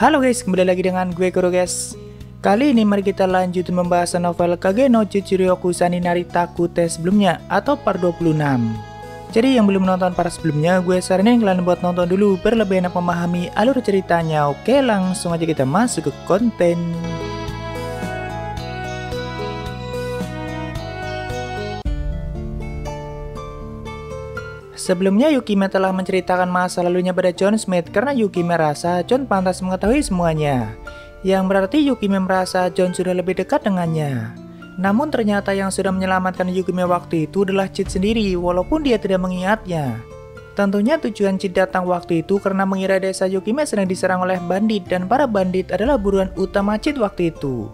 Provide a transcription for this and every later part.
Halo guys, kembali lagi dengan gue Kurogeznime. Kali ini mari kita lanjut membahas novel Kage no Jitsuryokusha ni Naritakute sebelumnya atau part 26. Jadi yang belum nonton part sebelumnya, gue saranin kalian buat nonton dulu biar lebih enak memahami alur ceritanya. Oke, langsung aja kita masuk ke konten. Sebelumnya Yukime telah menceritakan masa lalunya pada John Smith karena Yukime merasa John pantas mengetahui semuanya. Yang berarti Yukime merasa John sudah lebih dekat dengannya. Namun ternyata yang sudah menyelamatkan Yukime waktu itu adalah Cid sendiri walaupun dia tidak mengingatnya. Tentunya tujuan Cid datang waktu itu karena mengira desa Yukime sedang diserang oleh bandit dan para bandit adalah buruan utama Cid waktu itu.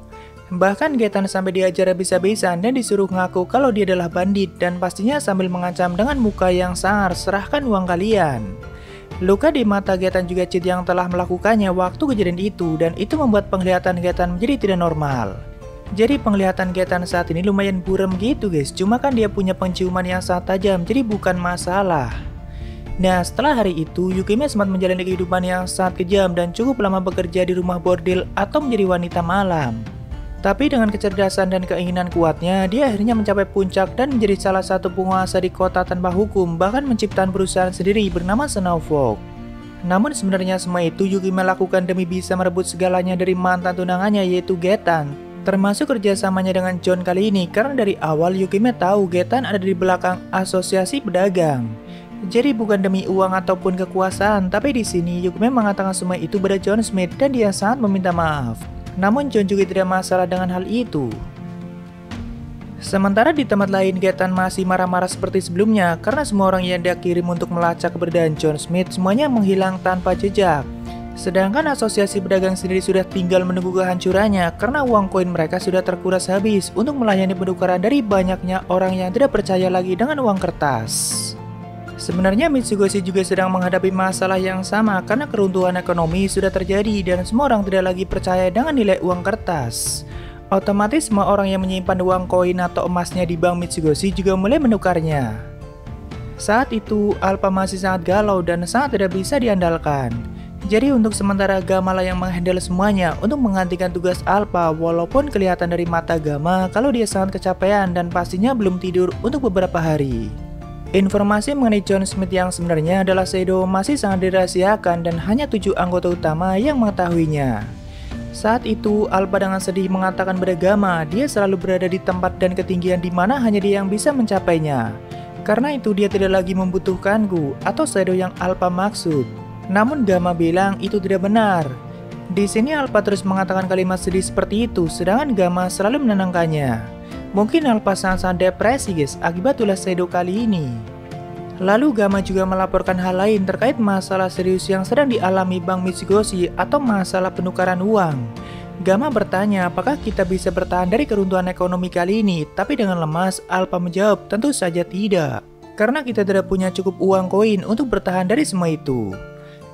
Bahkan Gethan sampai diajar habis-habisan dan disuruh ngaku kalau dia adalah bandit dan pastinya sambil mengancam dengan muka yang sangar, serahkan uang kalian. Luka di mata Gethan juga Cid yang telah melakukannya waktu kejadian itu dan itu membuat penglihatan Gethan menjadi tidak normal. Jadi penglihatan Gethan saat ini lumayan buram gitu guys, cuma kan dia punya penciuman yang sangat tajam jadi bukan masalah. Nah setelah hari itu Yukime sempat menjalani kehidupan yang sangat kejam dan cukup lama bekerja di rumah bordil atau menjadi wanita malam. Tapi dengan kecerdasan dan keinginan kuatnya, dia akhirnya mencapai puncak dan menjadi salah satu penguasa di kota tanpa hukum, bahkan menciptakan perusahaan sendiri bernama Senovok. Namun sebenarnya semua itu Yukime lakukan demi bisa merebut segalanya dari mantan tunangannya yaitu Gethan, termasuk kerjasamanya dengan John kali ini karena dari awal Yukime tahu Gethan ada di belakang asosiasi pedagang. Jadi bukan demi uang ataupun kekuasaan, tapi di sini Yukime mengatakan semua itu pada John Smith dan dia sangat meminta maaf. Namun John juga tidak masalah dengan hal itu. Sementara di tempat lain Gethan masih marah-marah seperti sebelumnya karena semua orang yang dia kirim untuk melacak keberadaan John Smith semuanya menghilang tanpa jejak. Sedangkan asosiasi pedagang sendiri sudah tinggal menunggu kehancurannya karena uang koin mereka sudah terkuras habis untuk melayani penukaran dari banyaknya orang yang tidak percaya lagi dengan uang kertas. Sebenarnya Mitsugoshi juga sedang menghadapi masalah yang sama karena keruntuhan ekonomi sudah terjadi dan semua orang tidak lagi percaya dengan nilai uang kertas. Otomatis semua orang yang menyimpan uang koin atau emasnya di bank Mitsugoshi juga mulai menukarnya. Saat itu Alpha masih sangat galau dan sangat tidak bisa diandalkan. Jadi untuk sementara Gamma lah yang menghandle semuanya untuk menggantikan tugas Alpha, walaupun kelihatan dari mata Gamma kalau dia sangat kecapean dan pastinya belum tidur untuk beberapa hari. Informasi mengenai John Smith yang sebenarnya adalah Shadow masih sangat dirahasiakan dan hanya 7 anggota utama yang mengetahuinya. Saat itu Alpha dengan sedih mengatakan pada Gamma dia selalu berada di tempat dan ketinggian di mana hanya dia yang bisa mencapainya. Karena itu dia tidak lagi membutuhkanku atau Shadow yang Alpha maksud. Namun Gamma bilang itu tidak benar. Di sini Alpha terus mengatakan kalimat sedih seperti itu sedangkan Gamma selalu menenangkannya. Mungkin Alpha sangat depresi guys akibat ulah Shadow kali ini. Lalu Gamma juga melaporkan hal lain terkait masalah serius yang sedang dialami Bank Mitsugoshi atau masalah penukaran uang. Gamma bertanya apakah kita bisa bertahan dari keruntuhan ekonomi kali ini, tapi dengan lemas Alpha menjawab tentu saja tidak. Karena kita tidak punya cukup uang koin untuk bertahan dari semua itu.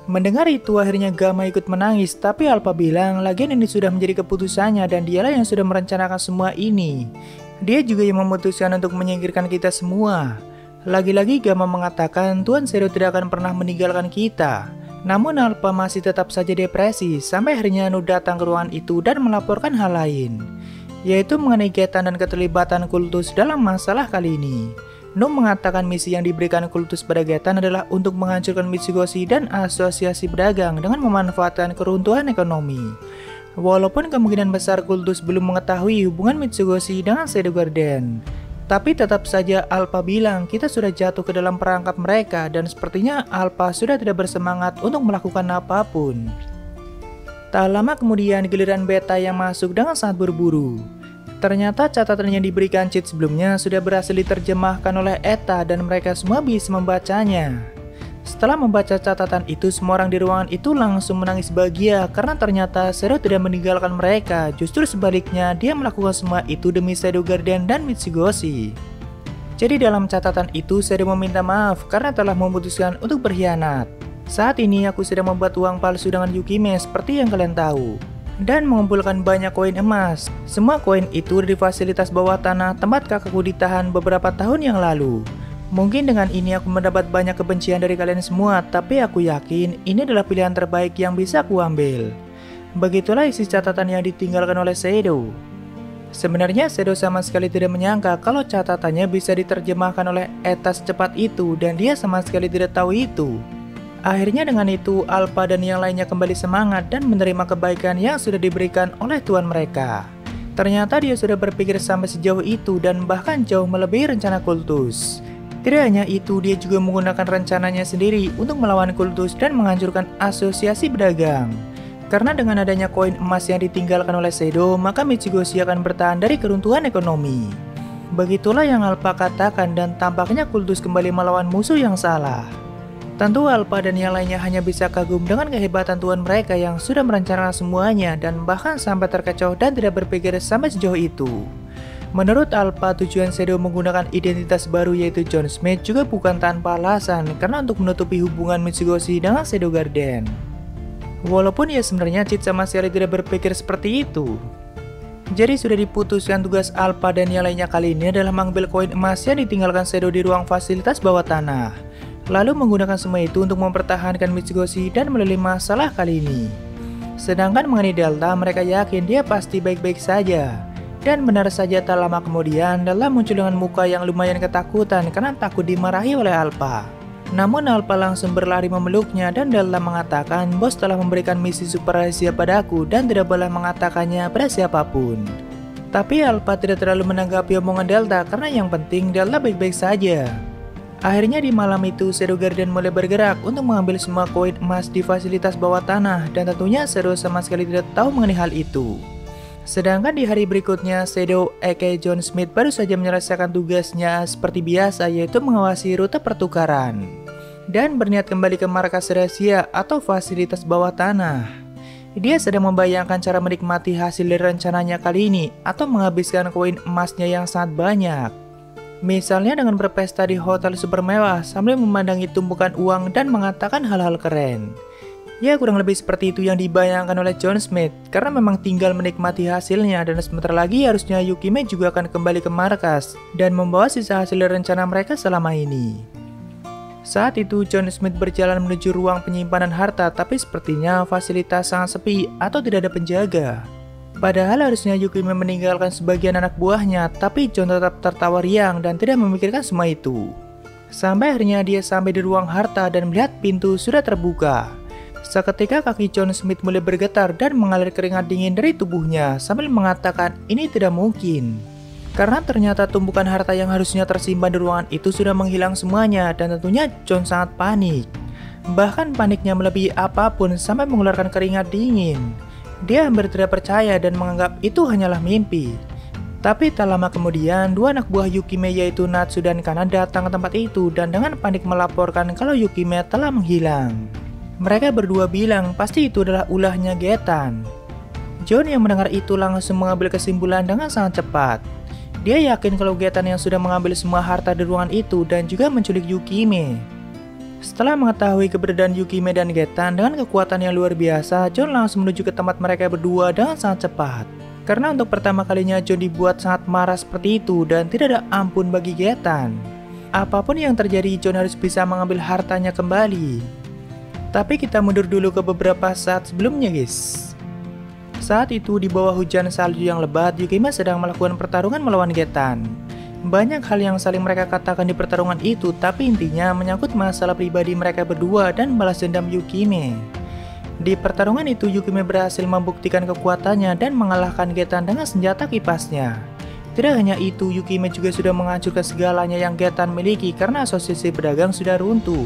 Mendengar itu akhirnya Gamma ikut menangis tapi Alpha bilang lagian ini sudah menjadi keputusannya dan dialah yang sudah merencanakan semua ini. Dia juga yang memutuskan untuk menyingkirkan kita semua. Lagi-lagi Gamma mengatakan Tuan Shadow tidak akan pernah meninggalkan kita. Namun Alpha masih tetap saja depresi sampai akhirnya Nu datang ke ruangan itu dan melaporkan hal lain, yaitu mengenai Gethan dan keterlibatan kultus dalam masalah kali ini. Nu mengatakan misi yang diberikan kultus pada Gethan adalah untuk menghancurkan Mitsugoshi dan asosiasi pedagang dengan memanfaatkan keruntuhan ekonomi. Walaupun kemungkinan besar kultus belum mengetahui hubungan Mitsugoshi dengan Shadow Garden, tapi tetap saja Alpha bilang kita sudah jatuh ke dalam perangkap mereka dan sepertinya Alpha sudah tidak bersemangat untuk melakukan apapun. Tak lama kemudian giliran Beta yang masuk dengan sangat buru-buru. Ternyata catatan yang diberikan Cid sebelumnya sudah berhasil diterjemahkan oleh Eta dan mereka semua bisa membacanya. Setelah membaca catatan itu, semua orang di ruangan itu langsung menangis bahagia karena ternyata Shadow tidak meninggalkan mereka. Justru sebaliknya, dia melakukan semua itu demi Shadow Garden dan Mitsugoshi. Jadi dalam catatan itu, Shadow meminta maaf karena telah memutuskan untuk berkhianat. Saat ini aku sedang membuat uang palsu dengan Yukime seperti yang kalian tahu. Dan mengumpulkan banyak koin emas. Semua koin itu di fasilitas bawah tanah tempat kakakku ditahan beberapa tahun yang lalu. Mungkin dengan ini aku mendapat banyak kebencian dari kalian semua, tapi aku yakin ini adalah pilihan terbaik yang bisa aku ambil. Begitulah isi catatan yang ditinggalkan oleh Shadow. Sebenarnya Shadow sama sekali tidak menyangka kalau catatannya bisa diterjemahkan oleh Eta secepat itu, dan dia sama sekali tidak tahu itu. Akhirnya dengan itu Alpha dan yang lainnya kembali semangat dan menerima kebaikan yang sudah diberikan oleh Tuhan mereka. Ternyata dia sudah berpikir sampai sejauh itu dan bahkan jauh melebihi rencana kultus. Tidak hanya itu, dia juga menggunakan rencananya sendiri untuk melawan kultus dan menghancurkan asosiasi pedagang. Karena dengan adanya koin emas yang ditinggalkan oleh Shadow, maka Mitsugoshi akan bertahan dari keruntuhan ekonomi. Begitulah yang Alpha katakan, dan tampaknya kultus kembali melawan musuh yang salah. Tentu Alpha dan yang lainnya hanya bisa kagum dengan kehebatan Tuhan mereka yang sudah merencanakan semuanya dan bahkan sampai terkecoh dan tidak berpikir sampai sejauh itu. Menurut Alpha, tujuan Shadow menggunakan identitas baru yaitu John Smith juga bukan tanpa alasan, karena untuk menutupi hubungan Mitsugoshi dengan Shadow Garden. Walaupun ya sebenarnya Cid sama sekali tidak berpikir seperti itu. Jadi sudah diputuskan tugas Alpha dan yang lainnya kali ini adalah mengambil koin emas yang ditinggalkan Shadow di ruang fasilitas bawah tanah. Lalu menggunakan semua itu untuk mempertahankan Mitsugoshi dan melalui masalah kali ini. Sedangkan mengenai Delta, mereka yakin dia pasti baik-baik saja. Dan benar saja tak lama kemudian Delta muncul dengan muka yang lumayan ketakutan karena takut dimarahi oleh Alpha. Namun Alpha langsung berlari memeluknya dan Delta mengatakan bos telah memberikan misi super rahasia padaku dan tidak boleh mengatakannya pada siapapun. Tapi Alpha tidak terlalu menanggapi omongan Delta karena yang penting Delta baik-baik saja. Akhirnya di malam itu Shadow Garden mulai bergerak untuk mengambil semua koin emas di fasilitas bawah tanah, dan tentunya Shadow sama sekali tidak tahu mengenai hal itu. Sedangkan di hari berikutnya, Shadow aka John Smith baru saja menyelesaikan tugasnya seperti biasa, yaitu mengawasi rute pertukaran dan berniat kembali ke markas rahasia atau fasilitas bawah tanah. Dia sedang membayangkan cara menikmati hasil dari rencananya kali ini atau menghabiskan koin emasnya yang sangat banyak. Misalnya dengan berpesta di hotel super mewah sambil memandangi tumpukan uang dan mengatakan hal-hal keren. Ya, kurang lebih seperti itu yang dibayangkan oleh John Smith, karena memang tinggal menikmati hasilnya, dan sebentar lagi harusnya Yukime juga akan kembali ke markas dan membawa sisa hasil rencana mereka selama ini. Saat itu John Smith berjalan menuju ruang penyimpanan harta, tapi sepertinya fasilitas sangat sepi atau tidak ada penjaga. Padahal harusnya Yukime meninggalkan sebagian anak buahnya, tapi John tetap tertawa riang dan tidak memikirkan semua itu. Sampai akhirnya dia sampai di ruang harta dan melihat pintu sudah terbuka. Seketika kaki John Smith mulai bergetar dan mengalir keringat dingin dari tubuhnya sambil mengatakan ini tidak mungkin. Karena ternyata tumpukan harta yang harusnya tersimpan di ruangan itu sudah menghilang semuanya, dan tentunya John sangat panik. Bahkan paniknya melebihi apapun sampai mengeluarkan keringat dingin. Dia hampir tidak percaya dan menganggap itu hanyalah mimpi. Tapi tak lama kemudian, dua anak buah Yukime yaitu Natsu dan Kanada datang ke tempat itu dan dengan panik melaporkan kalau Yukime telah menghilang. Mereka berdua bilang pasti itu adalah ulahnya Gethan. John yang mendengar itu langsung mengambil kesimpulan dengan sangat cepat. Dia yakin kalau Gethan yang sudah mengambil semua harta di ruangan itu dan juga menculik Yukime. Setelah mengetahui keberadaan Yukime dan Gethan dengan kekuatan yang luar biasa, John langsung menuju ke tempat mereka berdua dengan sangat cepat. Karena untuk pertama kalinya John dibuat sangat marah seperti itu dan tidak ada ampun bagi Gethan. Apapun yang terjadi, John harus bisa mengambil hartanya kembali. Tapi kita mundur dulu ke beberapa saat sebelumnya, guys. Saat itu di bawah hujan salju yang lebat, Yukime sedang melakukan pertarungan melawan Gethan. Banyak hal yang saling mereka katakan di pertarungan itu, tapi intinya menyangkut masalah pribadi mereka berdua dan balas dendam Yukime. Di pertarungan itu Yukime berhasil membuktikan kekuatannya dan mengalahkan Gethan dengan senjata kipasnya. Tidak hanya itu, Yukime juga sudah menghancurkan segalanya yang Gethan miliki karena asosiasi pedagang sudah runtuh.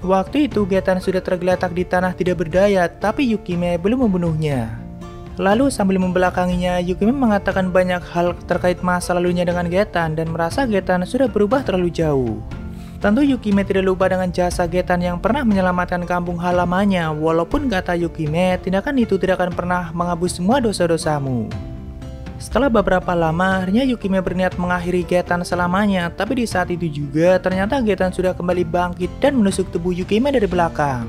Waktu itu Gethan sudah tergeletak di tanah tidak berdaya, tapi Yukime belum membunuhnya. Lalu sambil membelakanginya, Yukime mengatakan banyak hal terkait masa lalunya dengan Gethan dan merasa Gethan sudah berubah terlalu jauh. Tentu Yukime tidak lupa dengan jasa Gethan yang pernah menyelamatkan kampung halamannya, walaupun kata Yukime, tindakan itu tidak akan pernah menghapus semua dosa-dosamu. Setelah beberapa lama, akhirnya Yukime berniat mengakhiri Gethan selamanya, tapi di saat itu juga ternyata Gethan sudah kembali bangkit dan menusuk tubuh Yukime dari belakang.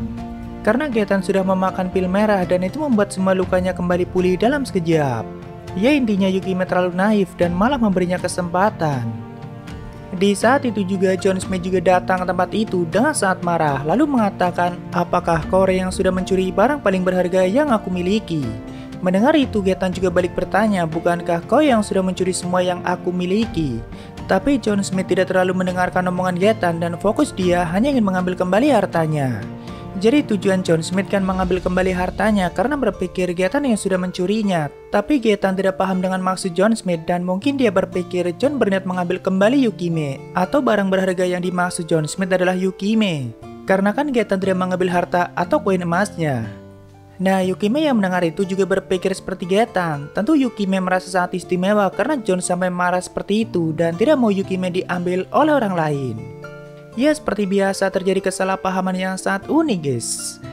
Karena Gethan sudah memakan pil merah dan itu membuat semua lukanya kembali pulih dalam sekejap. Ya intinya Yukime terlalu naif dan malah memberinya kesempatan. Di saat itu juga John Smith juga datang ke tempat itu dengan sangat marah, lalu mengatakan, "Apakah kau orang yang sudah mencuri barang paling berharga yang aku miliki?" Mendengar itu, Gethan juga balik bertanya, "Bukankah kau yang sudah mencuri semua yang aku miliki?" Tapi John Smith tidak terlalu mendengarkan omongan Gethan dan fokus dia hanya ingin mengambil kembali hartanya. Jadi tujuan John Smith kan mengambil kembali hartanya karena berpikir Gethan yang sudah mencurinya. Tapi Gethan tidak paham dengan maksud John Smith dan mungkin dia berpikir John berniat mengambil kembali Yukime. Atau barang berharga yang dimaksud John Smith adalah Yukime. Karena kan Gethan tidak mengambil harta atau koin emasnya. Nah, Yukime yang mendengar itu juga berpikir seperti Gethan. Tentu Yukime merasa sangat istimewa karena John sampai marah seperti itu dan tidak mau Yukime diambil oleh orang lain. Ya, seperti biasa terjadi kesalahpahaman yang sangat unik, guys.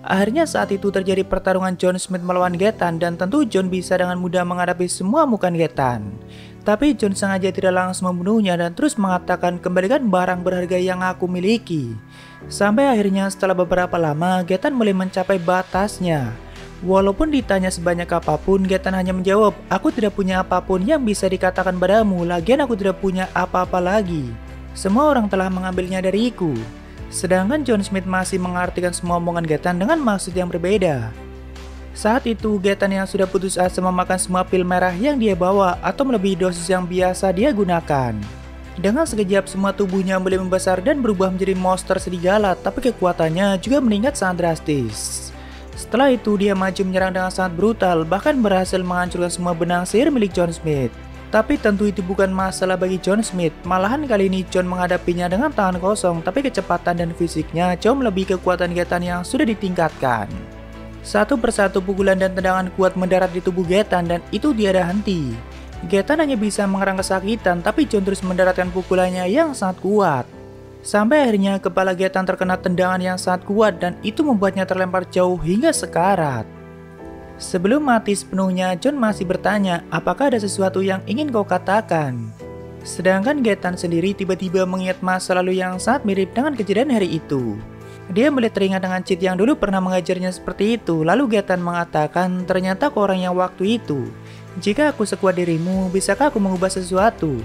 Akhirnya saat itu terjadi pertarungan John Smith melawan Gethan dan tentu John bisa dengan mudah menghadapi semua muka Gethan. Tapi John sengaja tidak langsung membunuhnya dan terus mengatakan, "Kembalikan barang berharga yang aku miliki." Sampai akhirnya setelah beberapa lama Gethan mulai mencapai batasnya. Walaupun ditanya sebanyak apapun, Gethan hanya menjawab, "Aku tidak punya apapun yang bisa dikatakan padamu, lagian aku tidak punya apa-apa lagi. Semua orang telah mengambilnya dariku." Sedangkan John Smith masih mengartikan semua omongan Gethan dengan maksud yang berbeda. Saat itu Gethan yang sudah putus asa memakan semua pil merah yang dia bawa atau melebihi dosis yang biasa dia gunakan. Dengan sekejap semua tubuhnya mulai membesar dan berubah menjadi monster serigala, tapi kekuatannya juga meningkat sangat drastis. Setelah itu dia maju menyerang dengan sangat brutal, bahkan berhasil menghancurkan semua benang sihir milik John Smith. Tapi tentu itu bukan masalah bagi John Smith, malahan kali ini John menghadapinya dengan tangan kosong, tapi kecepatan dan fisiknya jauh melebihi kekuatan Gethan yang sudah ditingkatkan. Satu persatu pukulan dan tendangan kuat mendarat di tubuh Gethan dan itu tiada henti. Gethan hanya bisa mengerang kesakitan, tapi John terus mendaratkan pukulannya yang sangat kuat. Sampai akhirnya kepala Gethan terkena tendangan yang sangat kuat dan itu membuatnya terlempar jauh hingga sekarat. Sebelum mati sepenuhnya, John masih bertanya, "Apakah ada sesuatu yang ingin kau katakan?" Sedangkan Gethan sendiri tiba-tiba mengingat masa lalu yang sangat mirip dengan kejadian hari itu. Dia mulai teringat dengan Cid yang dulu pernah mengajarnya seperti itu, lalu Gethan mengatakan, "Ternyata kau orang yang waktu itu. Jika aku sekuat dirimu, bisakah aku mengubah sesuatu?"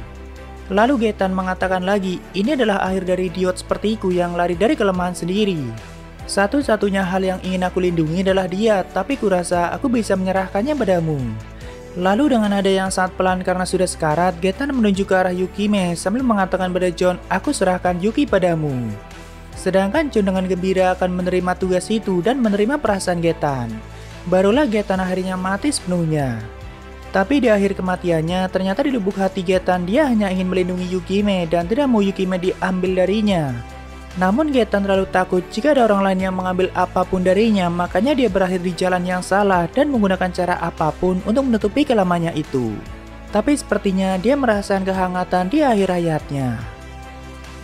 Lalu Gethan mengatakan lagi, "Ini adalah akhir dari idiot sepertiku yang lari dari kelemahan sendiri. Satu-satunya hal yang ingin aku lindungi adalah dia, tapi kurasa aku bisa menyerahkannya padamu." Lalu dengan nada yang sangat pelan karena sudah sekarat, Gethan menuju ke arah Yukime sambil mengatakan pada John, "Aku serahkan Yuki padamu." Sedangkan John dengan gembira akan menerima tugas itu dan menerima perasaan Gethan. Barulah Gethan akhirnya mati sepenuhnya. Tapi di akhir kematiannya, ternyata di lubuk hati Gethan dia hanya ingin melindungi Yukime dan tidak mau Yukime diambil darinya. Namun Gethan terlalu takut jika ada orang lain yang mengambil apapun darinya, makanya dia berakhir di jalan yang salah dan menggunakan cara apapun untuk menutupi kelamannya itu. Tapi sepertinya dia merasakan kehangatan di akhir hayatnya.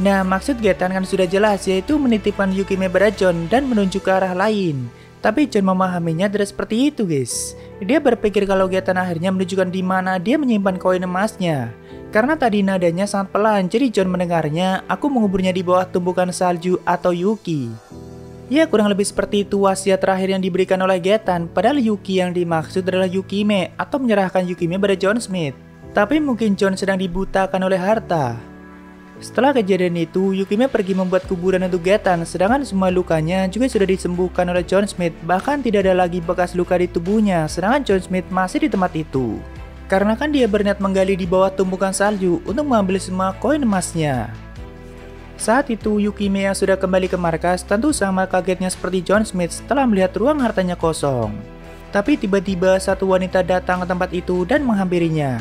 Nah, maksud Gethan kan sudah jelas, yaitu menitipkan Yukime pada John dan menuju ke arah lain. Tapi John memahaminya tidak seperti itu, guys. Dia berpikir kalau Gethan akhirnya menunjukkan di mana dia menyimpan koin emasnya. Karena tadi nadanya sangat pelan, jadi John mendengarnya, "Aku menguburnya di bawah tumpukan salju atau Yuki." Ya, kurang lebih seperti itu wasiat terakhir yang diberikan oleh Gethan, padahal Yuki yang dimaksud adalah Yukime atau menyerahkan Yukime pada John Smith. Tapi mungkin John sedang dibutakan oleh harta. Setelah kejadian itu, Yukime pergi membuat kuburan untuk Gethan, sedangkan semua lukanya juga sudah disembuhkan oleh John Smith, bahkan tidak ada lagi bekas luka di tubuhnya, sedangkan John Smith masih di tempat itu. Karena kan dia berniat menggali di bawah tumpukan salju untuk mengambil semua koin emasnya. Saat itu Yukime yang sudah kembali ke markas tentu sama kagetnya seperti John Smith setelah melihat ruang hartanya kosong. Tapi tiba-tiba satu wanita datang ke tempat itu dan menghampirinya.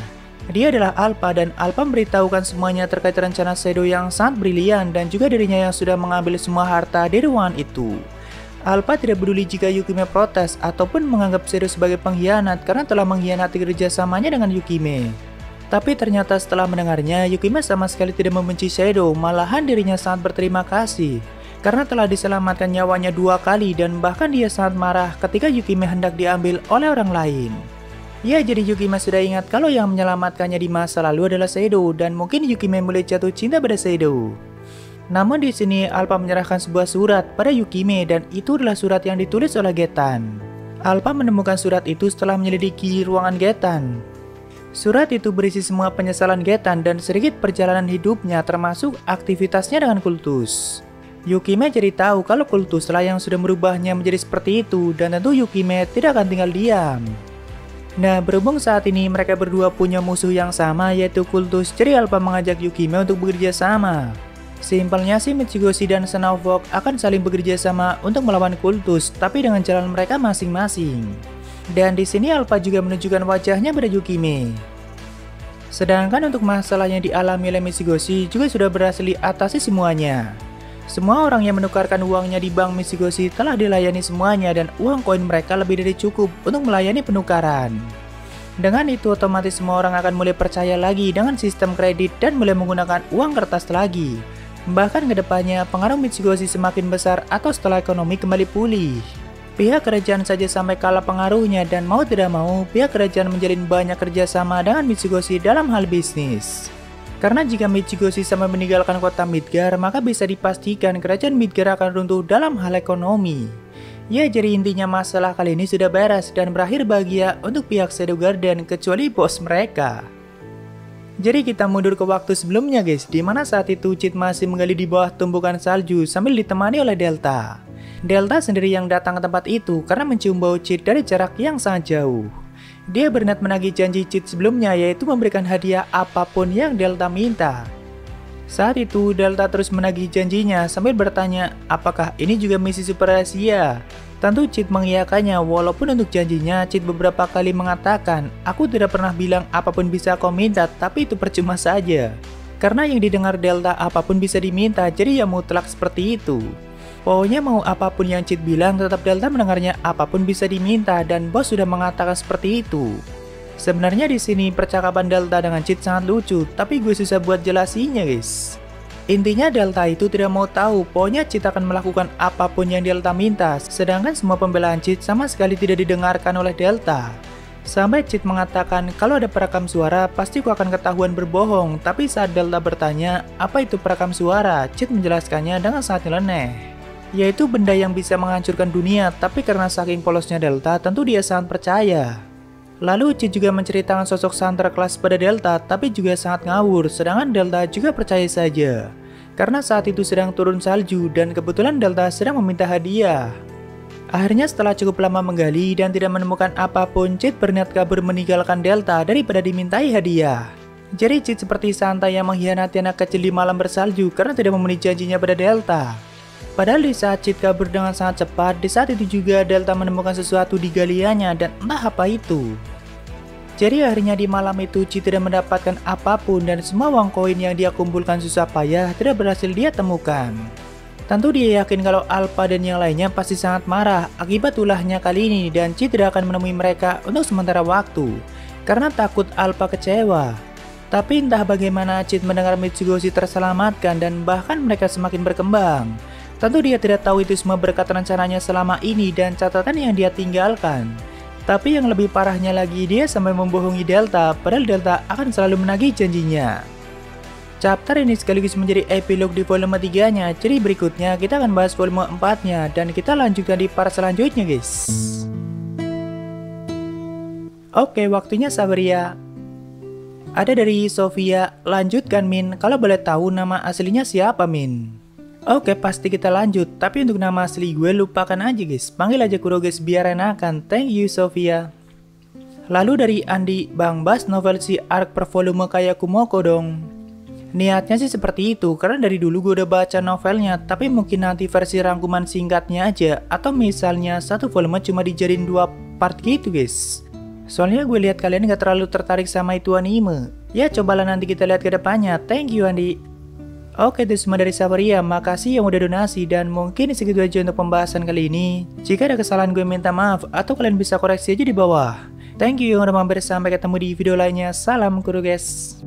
Dia adalah Alpha dan Alpha memberitahukan semuanya terkait rencana Shadow yang sangat brilian dan juga dirinya yang sudah mengambil semua harta di ruangan itu. Alpha tidak peduli jika Yukime protes ataupun menganggap Shadow sebagai pengkhianat karena telah mengkhianati kerjasamanya dengan Yukime. Tapi ternyata setelah mendengarnya, Yukime sama sekali tidak membenci Shadow, malahan dirinya sangat berterima kasih karena telah diselamatkan nyawanya 2 kali dan bahkan dia sangat marah ketika Yukime hendak diambil oleh orang lain. Ya, jadi Yukime sudah ingat kalau yang menyelamatkannya di masa lalu adalah Shadow dan mungkin Yukime mulai jatuh cinta pada Shadow. Namun di sini Alpha menyerahkan sebuah surat pada Yukime dan itu adalah surat yang ditulis oleh Gethan. Alpha menemukan surat itu setelah menyelidiki ruangan Gethan. Surat itu berisi semua penyesalan Gethan dan sedikit perjalanan hidupnya termasuk aktivitasnya dengan kultus. Yukime jadi tahu kalau kultuslah yang sudah merubahnya menjadi seperti itu dan tentu Yukime tidak akan tinggal diam. Nah, berhubung saat ini mereka berdua punya musuh yang sama yaitu kultus, jadi Alpha mengajak Yukime untuk bekerja sama. Simpelnya sih Mitsugoshi dan Senovok akan saling bekerja sama untuk melawan kultus tapi dengan jalan mereka masing-masing. Dan di sini Alpha juga menunjukkan wajahnya pada Yukime. Sedangkan untuk masalah yang dialami oleh Mitsugoshi juga sudah berhasil diatasi semuanya. Semua orang yang menukarkan uangnya di bank Mitsugoshi telah dilayani semuanya dan uang koin mereka lebih dari cukup untuk melayani penukaran. Dengan itu otomatis semua orang akan mulai percaya lagi dengan sistem kredit dan mulai menggunakan uang kertas lagi. Bahkan kedepannya pengaruh Mitsugoshi semakin besar atau setelah ekonomi kembali pulih. Pihak kerajaan saja sampai kalah pengaruhnya dan mau tidak mau pihak kerajaan menjalin banyak kerjasama dengan Mitsugoshi dalam hal bisnis. Karena jika Mitsugoshi sampai meninggalkan kota Midgar, maka bisa dipastikan kerajaan Midgar akan runtuh dalam hal ekonomi. Ya, jadi intinya masalah kali ini sudah beres dan berakhir bahagia untuk pihak Shadow Garden kecuali bos mereka. Jadi kita mundur ke waktu sebelumnya guys, dimana saat itu Cid masih menggali di bawah tumpukan salju sambil ditemani oleh Delta. Delta sendiri yang datang ke tempat itu karena mencium bau Cid dari jarak yang sangat jauh. Dia berniat menagih janji Cid sebelumnya yaitu memberikan hadiah apapun yang Delta minta. Saat itu Delta terus menagih janjinya sambil bertanya apakah ini juga misi super rahasia. Tentu Cid mengiyakannya walaupun untuk janjinya Cid beberapa kali mengatakan aku tidak pernah bilang apapun bisa kau minta tapi itu percuma saja. Karena yang didengar Delta apapun bisa diminta jadi ya mutlak seperti itu. Pokoknya mau apapun yang Cid bilang tetap Delta mendengarnya apapun bisa diminta dan bos sudah mengatakan seperti itu. Sebenarnya di sini percakapan Delta dengan Cid sangat lucu tapi gue susah buat jelasinnya guys. Intinya Delta itu tidak mau tahu, pokoknya Cid akan melakukan apapun yang Delta minta sedangkan semua pembelaan Cid sama sekali tidak didengarkan oleh Delta. Sampai Cid mengatakan kalau ada perekam suara pasti gue akan ketahuan berbohong tapi saat Delta bertanya apa itu perekam suara Cid menjelaskannya dengan sangat nyeleneh. Yaitu benda yang bisa menghancurkan dunia tapi karena saking polosnya Delta tentu dia sangat percaya. Lalu Cid juga menceritakan sosok santer kelas pada Delta tapi juga sangat ngawur sedangkan Delta juga percaya saja. Karena saat itu sedang turun salju dan kebetulan Delta sedang meminta hadiah. Akhirnya setelah cukup lama menggali dan tidak menemukan apapun Cid berniat kabur meninggalkan Delta daripada dimintai hadiah. Jadi Cid seperti santai yang mengkhianati anak kecil di malam bersalju karena tidak memenuhi janjinya pada Delta. Padahal di saat Cid kabur dengan sangat cepat, di saat itu juga Delta menemukan sesuatu di galiannya dan entah apa itu. Jadi akhirnya di malam itu Cid tidak mendapatkan apapun dan semua uang koin yang dia kumpulkan susah payah tidak berhasil dia temukan. Tentu dia yakin kalau Alpha dan yang lainnya pasti sangat marah akibat ulahnya kali ini dan Cid tidak akan menemui mereka untuk sementara waktu karena takut Alpha kecewa. Tapi entah bagaimana Cid mendengar Mitsugoshi terselamatkan dan bahkan mereka semakin berkembang. Tentu dia tidak tahu itu semua berkat rencananya selama ini dan catatan yang dia tinggalkan. Tapi yang lebih parahnya lagi dia sampai membohongi Delta padahal Delta akan selalu menagih janjinya. Chapter ini sekaligus menjadi epilog di volume 3-nya. Jadi berikutnya kita akan bahas volume 4-nya dan kita lanjutkan di part selanjutnya guys. Oke, waktunya sabar ya. Ada dari Sofia, lanjutkan Min, kalau boleh tahu nama aslinya siapa Min? Oke, pasti kita lanjut, tapi untuk nama asli gue lupakan aja guys, panggil aja Kuroges biar enakan, thank you Sofia. Lalu dari Andi, Bang Bas novel si Arc per volume kayak Kumoko dong. Niatnya sih seperti itu, karena dari dulu gue udah baca novelnya, tapi mungkin nanti versi rangkuman singkatnya aja, atau misalnya satu volume cuma dijadiin 2 part gitu guys. Soalnya gue lihat kalian gak terlalu tertarik sama itu anime. Ya cobalah nanti kita lihat ke depannya. Thank you Andi. Oke, itu semua dari Sabaria. Makasih yang udah donasi. Dan mungkin segitu aja untuk pembahasan kali ini. Jika ada kesalahan gue minta maaf. Atau kalian bisa koreksi aja di bawah. Thank you yang udah mampir. Sampai ketemu di video lainnya. Salam Kuroges.